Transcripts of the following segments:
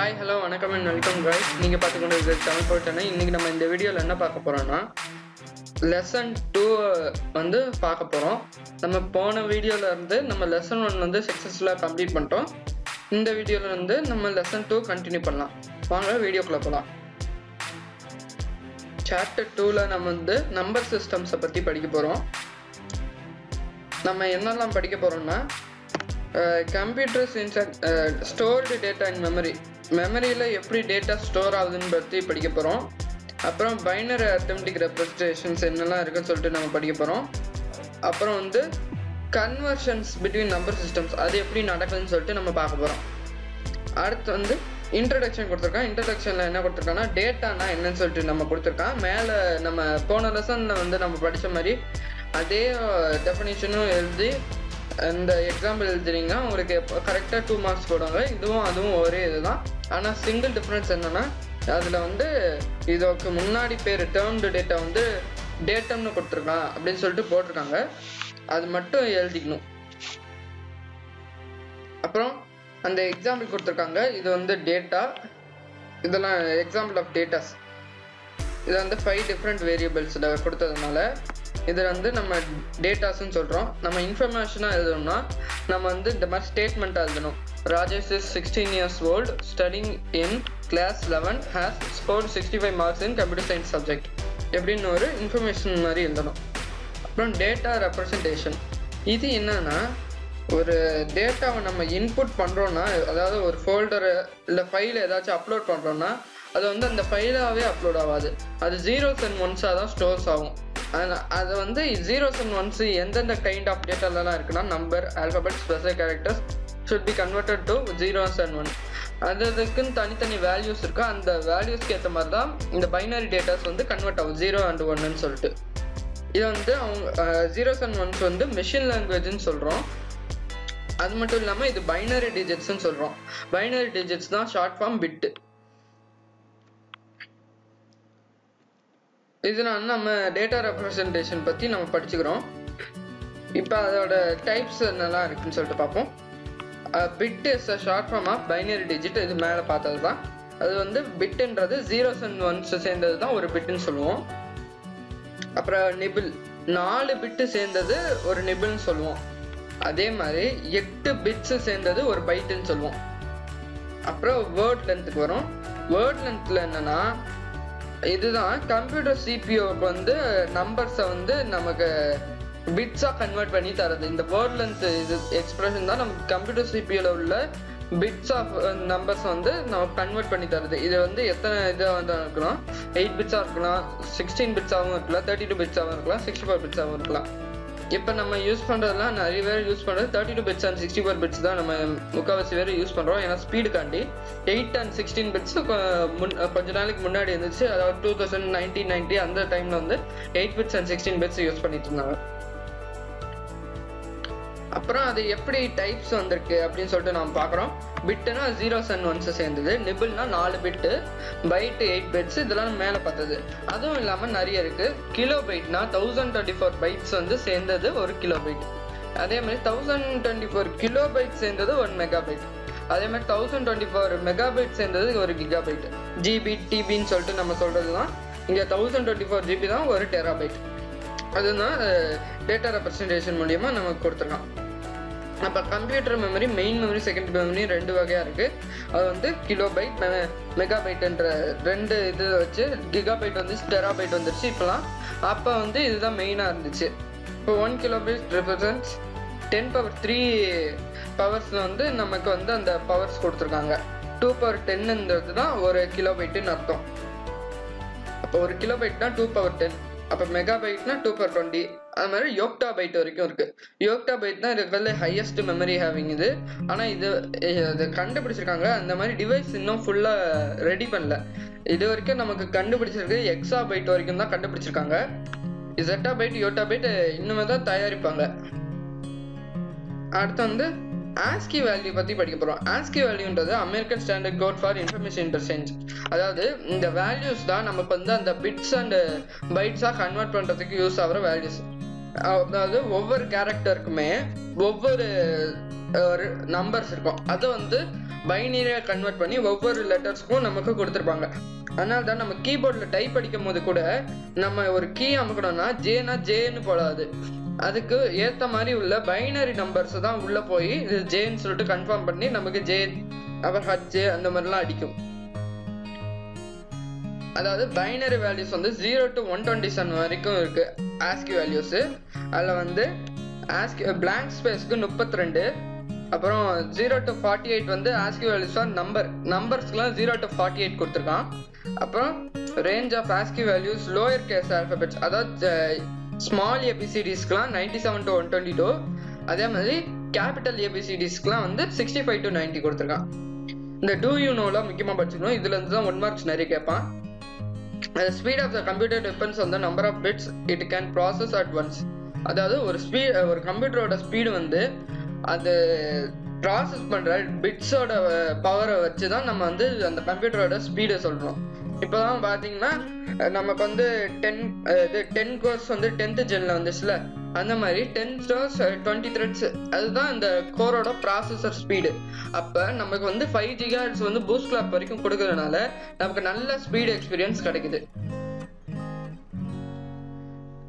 Hi hello வணக்கம் and welcome guys. நீங்கள் பார்த்துக்கொண்டு தமிழ் போட்டேன்னா இன்றைக்கி நம்ம இந்த வீடியோவில் என்ன பார்க்க போகிறோன்னா லெசன் 2 வந்து பார்க்க போகிறோம். நம்ம போன வீடியோவிலேருந்து நம்ம லெசன் 1 வந்து சக்ஸஸ்ஃபுல்லாக கம்ப்ளீட் பண்ணிட்டோம். இந்த வீடியோவிலேருந்து நம்ம லெசன் 2 கண்டினியூ பண்ணலாம். வாங்க வீடியோக்குள்ளே போகலாம். சாப்டர் 2வில் நம்ம வந்து நம்பர் சிஸ்டம்ஸை பற்றி படிக்க போகிறோம். நம்ம என்னெல்லாம் படிக்க போகிறோம்னா computers instead stored data in மெமரியில் எப்படி டேட்டா ஸ்டோர் ஆகுதுன்னு பற்றி படிக்க போகிறோம். அப்புறம் பைனரி அரித்மெடிக் ரெப்ரசன்டேஷன்ஸ் என்னெல்லாம் இருக்குதுன்னு சொல்லிட்டு நம்ம படிக்க போகிறோம். அப்புறம் வந்து கன்வர்ஷன்ஸ் பிட்வீன் நம்பர் சிஸ்டம்ஸ் அது எப்படி நடக்குதுன்னு சொல்லிட்டு நம்ம பார்க்க போகிறோம். அடுத்து வந்து இன்ட்ரடக்ஷன் கொடுத்துருக்கான். இன்ட்ரடக்ஷனில் என்ன கொடுத்துருக்காங்கன்னா டேட்டானா என்னன்னு சொல்லிட்டு நம்ம கொடுத்துருக்கான். மேலே நம்ம போன லெசனில் வந்து நம்ம படித்த மாதிரி அதே டெஃபினேஷனும் எழுதி இந்த எக்ஸாம்பிள் எழுதுனீங்கன்னா உங்களுக்கு கரெக்டாக 2 மார்க்ஸ் போடுவாங்க. இதுவும் அதுவும் ஒரே இது தான், ஆனால் சிங்கிள் டிஃப்ரென்ஸ் என்னென்னா அதில் வந்து இதுக்கு முன்னாடி பேர் டேர்ம்டு டேட்டா வந்து டேட்டம்னு கொடுத்துருக்கான் அப்படின்னு சொல்லிட்டு போட்டிருக்காங்க. அது மட்டும் எழுதிக்கணும். அப்புறம் அந்த எக்ஸாம்பிள் கொடுத்துருக்காங்க. இது வந்து டேட்டா, இதெல்லாம் எக்ஸாம்பிள் ஆஃப் டேட்டாஸ். இது வந்து 5 டிஃப்ரெண்ட் வேரியபிள்ஸில் கொடுத்ததுனால இதை வந்து நம்ம டேட்டாஸ்ன்னு சொல்கிறோம். நம்ம இன்ஃபர்மேஷனாக எழுதணும்னா நம்ம வந்து இந்த மாதிரி ஸ்டேட்மெண்ட்டாக எழுதணும். Rajesh is 16 years old, studying in class 11, has score 65 marks in computer science subject எப்படின்னு ஒரு இன்ஃபர்மேஷன் மாதிரி எழுதணும். அப்புறம் டேட்டா ரெப்ரசன்டேஷன், இது என்னன்னா ஒரு டேட்டாவை நம்ம இன்புட் பண்ணுறோன்னா, அதாவது ஒரு ஃபோல்டரு இல்லை ஃபைலை ஏதாச்சும் அப்லோட் பண்ணுறோன்னா அது வந்து அந்த ஃபைலாகவே அப்லோட் ஆகாது. அது 0s and 1s தான் ஸ்டோர்ஸ் ஆகும். அது வந்து 0s and 1s எந்தெந்த கைண்ட் ஆஃப் டேட்டாலலாம் இருக்குன்னா number, alphabet, special characters should be converted to 0s and 1s. அதுக்குன்னு தனித்தனி வேல்யூஸ் இருக்கா, அந்த வேல்யூஸ்க்கு ஏற்ற மாதிரி தான் இந்த பைனரி டேட்டாஸ் வந்து கன்வெர்ட் ஆகும் 0 and 1ன்னு சொல்லிட்டு. இதை வந்து அவங்க 0s and 1s வந்து மெஷின் லாங்குவேஜ்ன்னு சொல்கிறோம். அது மட்டும் இல்லாமல் இது பைனரி டிஜிட்ஸ்ன்னு சொல்கிறோம். பைனரி டிஜிட்ஸ் தான் ஷார்ட் ஃபார்ம் பிட்டு. இதனால நம்ம டேட்டா ரெப்ரசன்டேஷன் பற்றி நம்ம படிச்சுக்கிறோம். இப்போ அதோட டைப்ஸ் என்னெல்லாம் இருக்குதுன்னு சொல்லிட்டு பார்ப்போம். Bit is a short form of binary digit. இது மேலே பார்த்தது தான். அது வந்து பிட்டுன்றது 0s and 1s சேர்ந்தது தான் ஒரு பிட்டுன்னு சொல்லுவோம். அப்புறம் நிபிள், 4 பிட்டு சேர்ந்தது ஒரு நிபிள்னு சொல்லுவோம். அதே மாதிரி 8 பிட்ஸு சேர்ந்தது ஒரு பைட்டுன்னு சொல்லுவோம். அப்புறம் வேர்ட் லென்த்துக்கு வரும். வேர்ட் லென்த்தில் என்னென்னா இதுதான் கம்ப்யூட்டர் சிபிஓக்கு வந்து நம்பர்ஸை வந்து நமக்கு பிட்ஸாக கன்வெர்ட் பண்ணி தரது. இந்த வேர்ட் லென்த் இது எக்ஸ்பிரஷன் தான் நமக்கு கம்ப்யூட்டர் சிபிஓவில் உள்ள பிட்ஸ் ஆஃப் நம்பர்ஸ் வந்து நமக்கு கன்வெர்ட் பண்ணி தருது. இது வந்து எத்தனை இதாக வந்து இருக்கலாம், 8 பிட்ஸாக இருக்கலாம், 16 பிட்ஸாகவும் இருக்கலாம், 32 பிட்ஸாகவும் இருக்கலாம், 64 பிட்ஸாகவும் இருக்கலாம். இப்போ நம்ம யூஸ் பண்ணுறதுலாம் நிறைய பேர் யூஸ் பண்ணுறது 32 பிட்ஸ் and 64 பிட்ஸ் தான் நம்ம முக்கால்வாசி பேர் யூஸ் பண்ணுறோம். ஏன்னா ஸ்பீடுக்காண்டி 8 and 16 பிட்ஸ் கொஞ்ச நாளைக்கு முன்னாடி இருந்துச்சு. அதாவது 2019 அந்த டைமில் வந்து 8 bits and 16 bits யூஸ் பண்ணிட்டு இருந்தாங்க. அப்புறம் அது எப்படி டைப்ஸ் வந்திருக்கு அப்படின்னு சொல்லிட்டு நம்ம பார்க்குறோம். பிட்டுனா 0s and 1s சேர்ந்தது, நிபிள்னா 4 பிட்டு, பைட்டு 8 பிட்ஸ், இதெல்லாம் மேலே பார்த்தது. அதுவும் இல்லாமல் நிறைய இருக்குது. கிலோ பைட்னா 1024 bytes வந்து சேர்ந்தது ஒரு கிலோ பைட். அதே மாதிரி 1024 கிலோ பைட் சேர்ந்தது ஒரு மெகா பைட். அதே மாதிரி 1024 மெகா பைட் சேர்ந்தது ஒரு கிகா பைட். ஜிபி, டிபின்னு சொல்லிட்டு நம்ம சொல்கிறது தான். இங்கே 1024 GB தான் ஒரு டெரா பைட். அதுதான் டேட்டா ரெப்ரசன்டேஷன் மூலமா நமக்கு கொடுத்துருக்கான். அப்போ computer memory, main memory, secondary memory 2 வகையாக இருக்குது. அது வந்து கிலோ பைட், மெகா பைட்டுன்ற 2 இது வச்சு கிகா பைட் வந்துச்சு, டெரா பைட் வந்துருச்சு இப்போலாம். அப்போ வந்து இதுதான் மெயினாக இருந்துச்சு. இப்போ 1 கிலோ பைட் ரெப்ரசன்ட்ஸ் 10³ பவர்ஸில் வந்து நமக்கு வந்து அந்த பவர்ஸ் கொடுத்துருக்காங்க. 2⁰ தான் ஒரு கிலோ பைட்டுன்னு அர்த்தம். அப்போ ஒரு கிலோ பைட்னா 2⁰. அப்போ மெகா பைட்னா 2⁰. அது மாதிரி யோக்டா பைட் வரைக்கும் இருக்குது. யோக்டா பைட் தான் இருக்கிறதுல ஹையஸ்ட் மெமரி ஹேவிங் இது. ஆனால் இது கண்டுபிடிச்சிருக்காங்க. அந்த மாதிரி டிவைஸ் இன்னும் ஃபுல்லாக ரெடி பண்ணல. இது வரைக்கும் நமக்கு கண்டுபிடிச்சிருக்கு எக்ஸா பைட் வரைக்கும் தான் கண்டுபிடிச்சிருக்காங்க. ஜெட்டா பைட், யோட்டா பைட் இன்னுமே தான் தயாரிப்பாங்க. அடுத்து வந்து ASCII வேல்யூ பற்றி படிக்க போகிறோம். ASCII வேல்யூன்றது American standard code for information interchange. அதாவது இந்த வேல்யூஸ் தான் நமக்கு வந்து அந்த பிட்ஸ் அண்ட் பைட்ஸாக கன்வெர்ட் பண்ணுறதுக்கு யூஸ் ஆகிற வேல்யூஸ். அதாவது ஒவ்வொரு கேரக்டருக்குமே ஒவ்வொரு நம்பர்ஸ் இருக்கும். அது வந்து பைனரியாக கன்வெர்ட் பண்ணி ஒவ்வொரு லெட்டர்ஸ்க்கும் நமக்கு கொடுத்துருப்பாங்க. அதனால தான் நம்ம கீபோர்டில் டைப் அடிக்கும் போது கூட நம்ம ஒரு கீ அமுக்கணும்னா ஜேனா ஜேன்னு போடாது, அதுக்கு ஏற்ற மாதிரி உள்ள பைனரி நம்பர்ஸ் தான் உள்ளே போய் இது ஜேன்னு சொல்லிட்டு கன்ஃபார்ம் பண்ணி நமக்கு ஜே அப்புறம் ஹச்சு அந்த மாதிரிலாம் அடிக்கும். அதாவது பைனரி வேல்யூஸ் வந்து 0 to 127 வரைக்கும் இருக்கு ஆஸ்கி வேல்யூஸ். அதில் வந்து ஆஸ்கி பிளாங்க் ஸ்பேஸ்க்கு 32, அப்புறம் 0 to 48 வந்து ஆஸ்கி வேல்யூஸ் ஆர் நம்பர்ஸ்க்குலாம் 0 to 48 கொடுத்துருக்கான். அப்புறம் range of ASCII values lower case alphabets, அதாவது ஸ்மால் ஏபிசிடிஸ்க்குலாம் 97 to 122, அதே மாதிரி கேபிட்டல் ஏபிசிடிஸ்க்குலாம் வந்து 65 to 90 கொடுத்துருக்கான். இந்த டூ யூ நோலாம் முக்கியமாக படிச்சுக்கணும், இதுலேருந்து தான் 1 மார்க்ஸ் நிறைய கேட்பான். The speed of the computer depends on the number of bits it can process at once. அதாவது ஒரு கம்ப்யூட்டரோட ஸ்பீடு வந்து அது ப்ராசஸ் பண்ணுற பிட்ஸோட பவரை வச்சு தான் நம்ம வந்து அந்த கம்ப்யூட்டரோட ஸ்பீடை சொல்கிறோம். இப்போ தான் பார்த்தீங்கன்னா நமக்கு வந்து 10 கோர்ஸ் வந்து 10th ஜெனில் வந்துச்சுல, அந்த மாதிரி 10 cores 20 threads அதுதான் இந்த கோரோட ப்ராசஸர் ஸ்பீடு. அப்போ நமக்கு வந்து 5 GHz வந்து பூஸ்ட் கிளாப் வரைக்கும் கொடுக்கறதுனால நமக்கு நல்ல ஸ்பீடு எக்ஸ்பீரியன்ஸ் கிடைக்குது.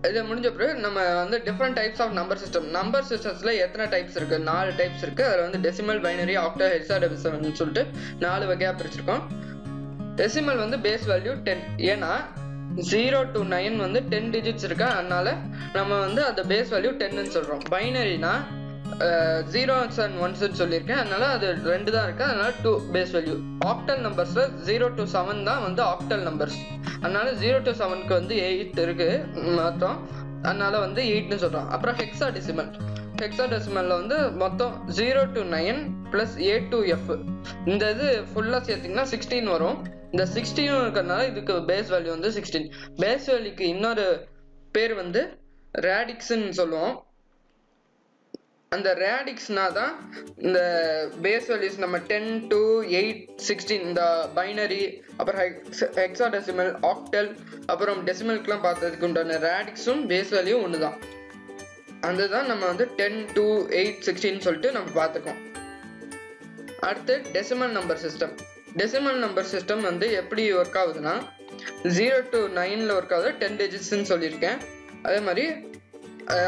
இதை முடிஞ்ச பிறகு நம்ம வந்து different types of number system. Number சிஸ்டம்ஸில் எத்தனை டைப்ஸ் இருக்குது? 4 டைப்ஸ் இருக்குது. அதில் வந்து டெசிமல், பைனரி, ஆக்டா, ஹெக்ஸாடெசிமல்னு சொல்லிட்டு 4 வகையாக பிரிச்சிருக்கோம். டெசிமல் வந்து பேஸ் வேல்யூ 10, ஏன்னா 0 to 9 வந்து 10 digits இருக்கா, அதனால நம்ம வந்து அந்த பேஸ் வேல்யூ 10ன்னு சொல்கிறோம். பைனரினா 0s and 1s சொல்லியிருக்கேன், அதனால அது 2 தான் இருக்குது, அதனால 2 பேஸ் வேல்யூ. ஆக்டல் நம்பர்ஸில் 0 to 7 தான் வந்து ஆக்டல் நம்பர்ஸ், அதனால 0 to 7க்கு வந்து 8 இருக்குது மொத்தம், அதனால வந்து 8ன்னு சொல்கிறோம். அப்புறம் ஹெக்ஸாடெசிமலில் வந்து மொத்தம் 0 to 9 + A to F, இந்த இது ஃபுல்லாக சேர்த்திங்கன்னா 16 வரும். இந்த 16 இருக்கிறதுனால இதுக்கு பேஸ் வேல்யூ வந்து 16. பேஸ் வேல்யூக்கு இன்னொரு பேர் வந்து ரேடிக்ஸ்ன்னு சொல்லுவோம். அந்த ரேடிக்ஸ்னா தான் இந்த பேஸ் வேல்யூஸ் நம்ம 10 to 8, 16 இந்த பைனரி, அப்புறம் ஹெக்ஸாடெசிமல், ஆக்டல், அப்புறம் டெசிமலுக்குலாம் பார்த்ததுக்கு உண்டான ரேடிக்ஸும் பேஸ் வேல்யூ ஒன்று தான். அதுதான் நம்ம வந்து 10 to 8, 16 சொல்லிட்டு நம்ம பார்த்துக்கோம். அடுத்து decimal number system. Decimal number system வந்து எப்படி ஒர்க் ஆகுதுன்னா 0 to 9ல் ஒர்க் ஆகுது, 10 digitsன்னு சொல்லியிருக்கேன். அதே மாதிரி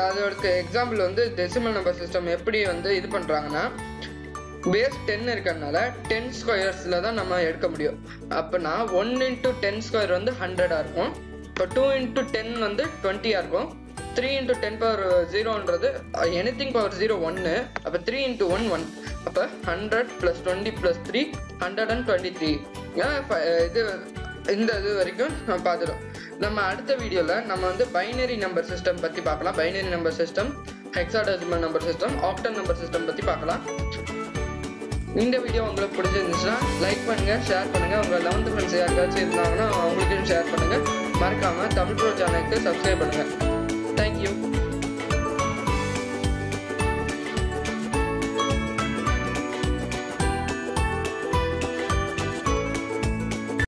அதோட எக்ஸாம்பிள் வந்து டெசிமல் நம்பர் சிஸ்டம் எப்படி வந்து இது பண்ணுறாங்கன்னா பேஸ் 10 இருக்கிறதுனால 10 squares தான் நம்ம எடுக்க முடியும். அப்போனா 1 into 10 square வந்து 100ஆக இருக்கும், இப்போ 2 into 10 வந்து 20ஆக இருக்கும், 3 into 10 power 0ன்றது anything power 0 1, அப்போ 3 into 1 1, அப்போ 100 + 20 + 3 123. இது வரைக்கும் நம்ம பார்த்துட்டோம். நம்ம அடுத்த வீடியோவில் நம்ம வந்து பைனரி நம்பர் சிஸ்டம் பற்றி பார்க்கலாம், binary number system, hexadecimal number system, octal number system பற்றி பார்க்கலாம். இந்த வீடியோ உங்களுக்கு பிடிச்சிருந்துச்சுன்னா லைக் பண்ணுங்கள், ஷேர் பண்ணுங்கள். உங்கள் 11th ஃப்ரெண்ட்ஸ் யாருக்காச்சும் இருந்தாங்கன்னா அவங்களுக்கும் ஷேர் பண்ணுங்கள். மறக்காமல் தமிழ் ப்ரோ சேனலுக்கு சப்ஸ்கிரைப் பண்ணுங்கள். Thank you.